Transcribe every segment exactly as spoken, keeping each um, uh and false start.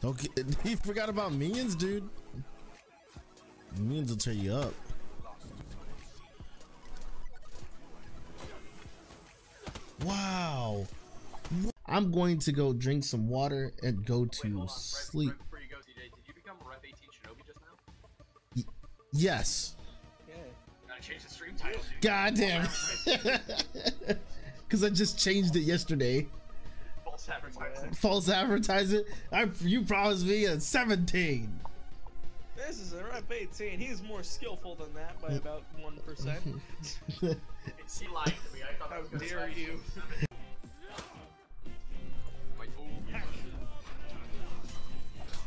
Don't get, he forgot about minions, dude. Minions will tear you up. Wow. I'm going to go drink some water and go to Wait, hold on. sleep. Right, right before you go, D J, did you become a Ref eighteen Shinobi just now? Y yes. Yeah. Gotta change the stream title. Dude. God damn. Because I just changed it yesterday. False advertisement. False advertisement. I, you promised me a seventeen. This is a Ref eighteen. He's more skillful than that by about one percent. He lied to me. I thought How that was dare good you?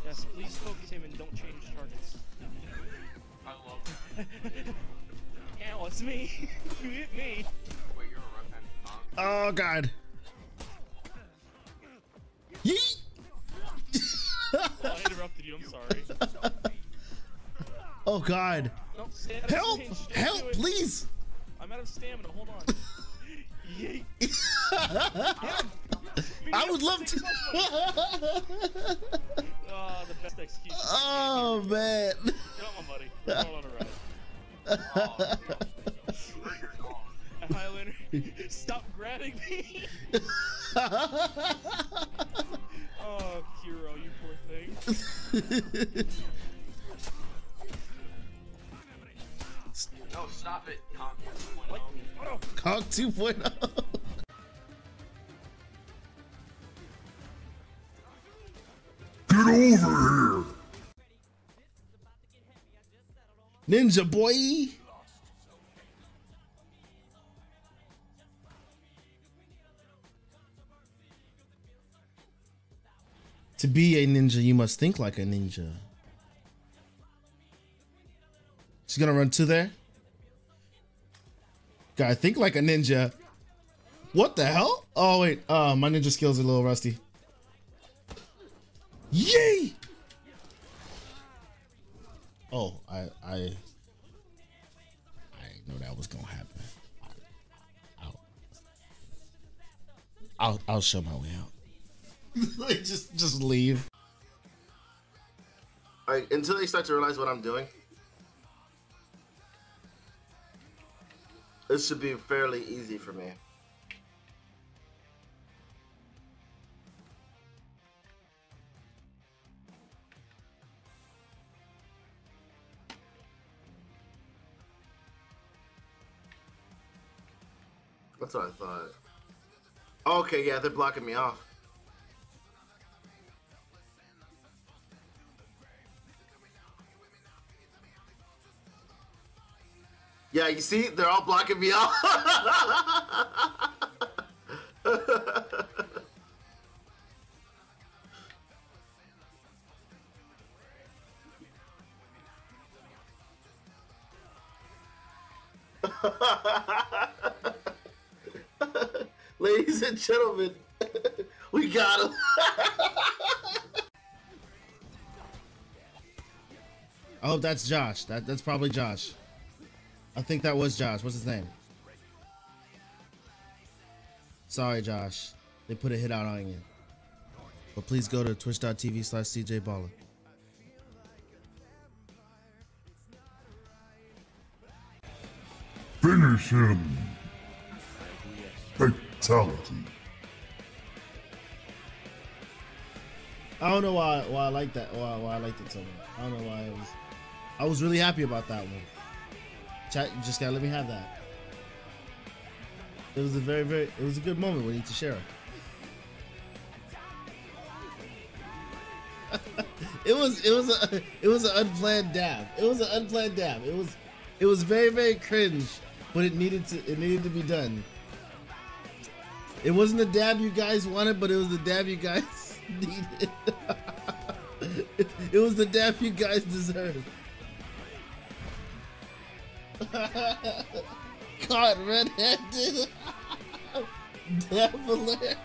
Yes, please focus him and don't change targets. I love that. Ow, it's me. You hit me. Wait, you're a rough end Conk. Oh, God. Yeet! Well, I interrupted you, I'm sorry. Oh, God. Nope, help! Help, please! I'm out of stamina, hold on. Yeet! I would love to. Oh, the best execution. Oh man. Come on, buddy. We're all on a ride. Oh, dude. Highlander, stop grabbing me. Oh, Kiro, you poor thing. No, stop it, Conk two point oh. Conk two point oh. Get over here, ninja boy. To be a ninja, you must think like a ninja. She's gonna run to there. Gotta think like a ninja. What the hell? Oh wait, uh, my ninja skills are a little rusty. Yay! Oh, I, I, I didn't know that was gonna happen. I, I'll, I'll, I'll show my way out. Like just, just leave. All right, until they start to realize what I'm doing. This should be fairly easy for me. That's what I thought. Okay, yeah, they're blocking me off. Yeah, you see? They're all blocking me off. Ladies and gentlemen, we got him. Oh, that's Josh. That that's probably Josh. I think that was Josh. What's his name? Sorry, Josh. They put a hit out on you. But please go to twitch dot T V slash C J baller. Finish him. Fatality. I don't know why why I like that. Why why I liked it so much. I don't know why I was. I was really happy about that one. Chat, you just gotta let me have that. It was a very very. It was a good moment. We need to share it. It was it was a it was an unplanned dab. It was an unplanned dab. It was it was very very cringe, but it needed to it needed to be done. It wasn't the dab you guys wanted, but it was the dab you guys needed. it, it was the dab you guys deserved. Caught red-handed. Dabbler.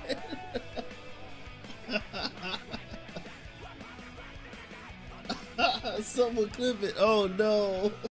Someone clip it. Oh no.